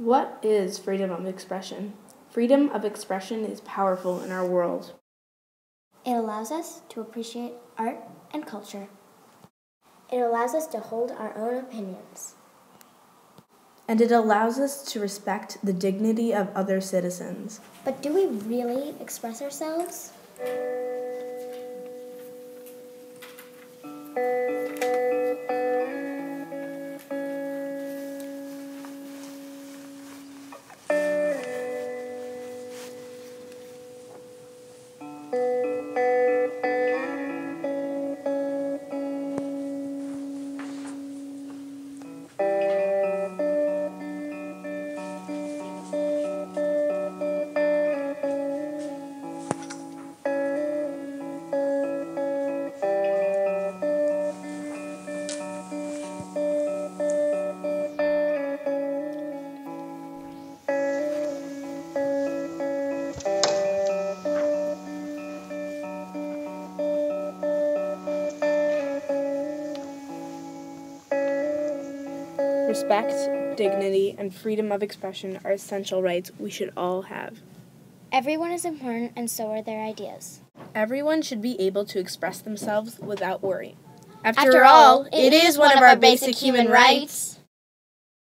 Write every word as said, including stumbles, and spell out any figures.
What is freedom of expression? Freedom of expression is powerful in our world. It allows us to appreciate art and culture. It allows us to hold our own opinions. And it allows us to respect the dignity of other citizens. But do we really express ourselves? Respect, dignity, and freedom of expression are essential rights we should all have. Everyone is important, and so are their ideas. Everyone should be able to express themselves without worry. After, After all, it is one of our basic human rights.